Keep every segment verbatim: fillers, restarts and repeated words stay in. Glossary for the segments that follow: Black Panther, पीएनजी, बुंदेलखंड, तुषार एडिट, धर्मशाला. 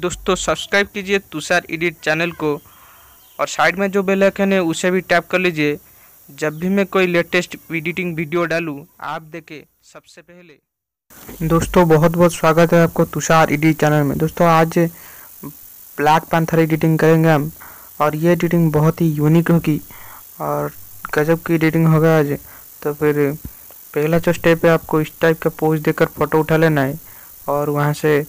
दोस्तों सब्सक्राइब कीजिए तुषार एडिट channel को और साइड में जो बेल आइकन है उसे भी टैप कर लीजिए, जब भी मैं कोई लेटेस्ट एडिटिंग वीडियो डालूँ आप देखें सबसे पहले। दोस्तों बहुत बहुत स्वागत है आपको तुषार एडिट चैनल में। दोस्तों आज ब्लैक पैंथर एडिटिंग करेंगे हम और ये एडिटिंग बहुत ही यूनिक होगी और गजब की एडिटिंग होगा आज। तो फिर पहला जो स्टेप है आपको इस टाइप का पोज देकर फ़ोटो उठा लेना है और वहाँ से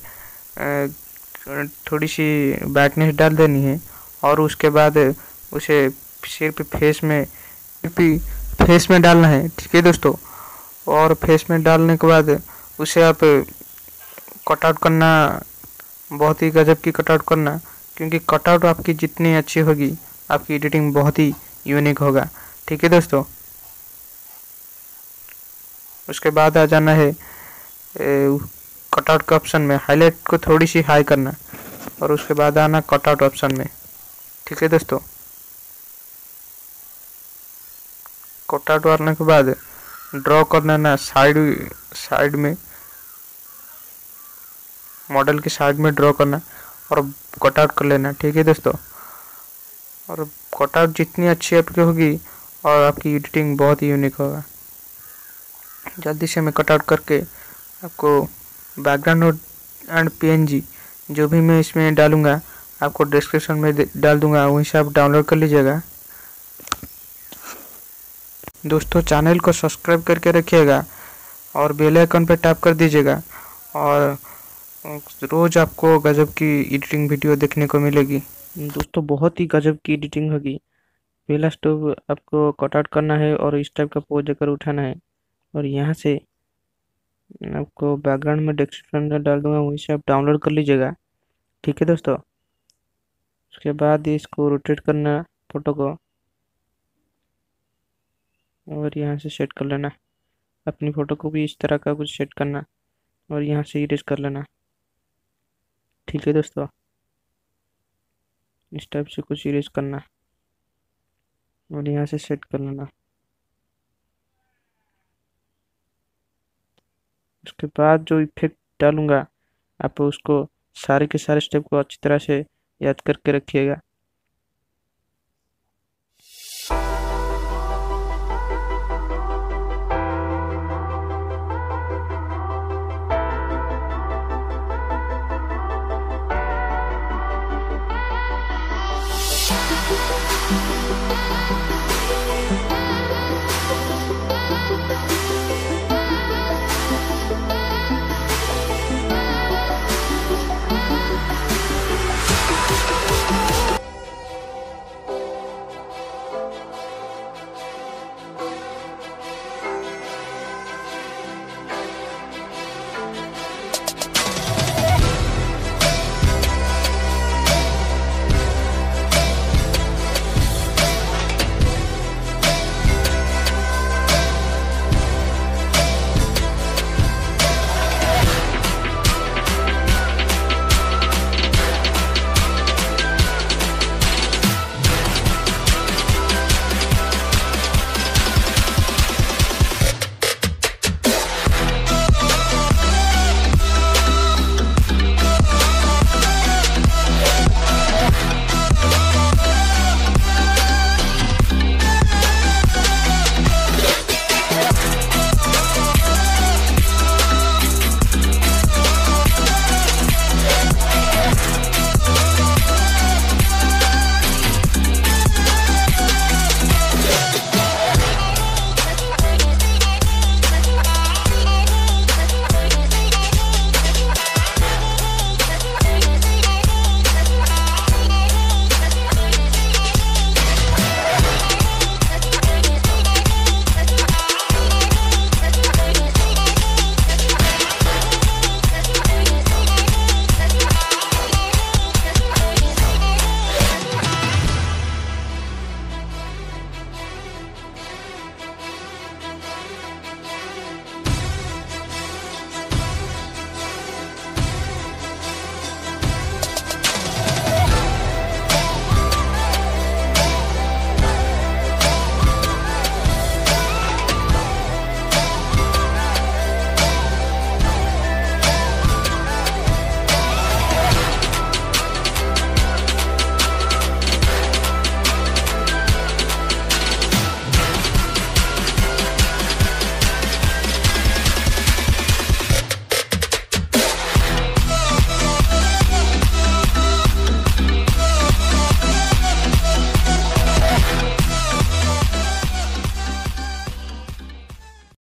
थोड़ी सी ब्राइटनेस डाल देनी है और उसके बाद उसे सिर्फ फेस में सिर्फ फेस में डालना है। ठीक है दोस्तों, और फेस में डालने के बाद उसे आप कटआउट करना, बहुत ही गजब की कटआउट करना, क्योंकि कटआउट आपकी जितनी अच्छी होगी आपकी एडिटिंग बहुत ही यूनिक होगा। ठीक है दोस्तों, उसके बाद आ जाना है कटआउट के ऑप्शन में, हाईलाइट को थोड़ी सी हाई करना और उसके बाद आना कटआउट ऑप्शन में। ठीक है दोस्तों, कटआउट करने के बाद ड्रॉ करना ना साइड साइड में, मॉडल के साइड में ड्रॉ करना और कटआउट कर लेना। ठीक है दोस्तों, और कटआउट जितनी अच्छी आपकी होगी और आपकी एडिटिंग बहुत ही यूनिक होगा। जल्दी से मैं कटआउट करके आपको बैकग्राउंड एंड पीएनजी जो भी मैं इसमें डालूँगा आपको डिस्क्रिप्शन में डाल दूंगा, वहीं से आप डाउनलोड कर लीजिएगा। दोस्तों चैनल को सब्सक्राइब करके रखिएगा और बेल आइकन पर टैप कर दीजिएगा और रोज़ आपको गजब की एडिटिंग वीडियो देखने को मिलेगी। दोस्तों बहुत ही गजब की एडिटिंग होगी। पहला स्टेप आपको कटआउट करना है और इस टाइप का पोज देकर उठाना है और यहाँ से आपको बैकग्राउंड में डिस्क्रिप्शन में डाल दूंगा, वहीं से आप डाउनलोड कर लीजिएगा। ठीक है दोस्तों, उसके बाद इसको रोटेट करना फ़ोटो को और यहाँ से सेट कर लेना, अपनी फ़ोटो को भी इस तरह का कुछ सेट करना और यहाँ से इरेज कर लेना। ठीक है दोस्तों, इस टाइप से कुछ इरेज करना और यहाँ से सेट कर लेना। उसके बाद जो इफेक्ट डालूँगा आप उसको सारे के सारे स्टेप को अच्छी तरह से याद करके रखिएगा।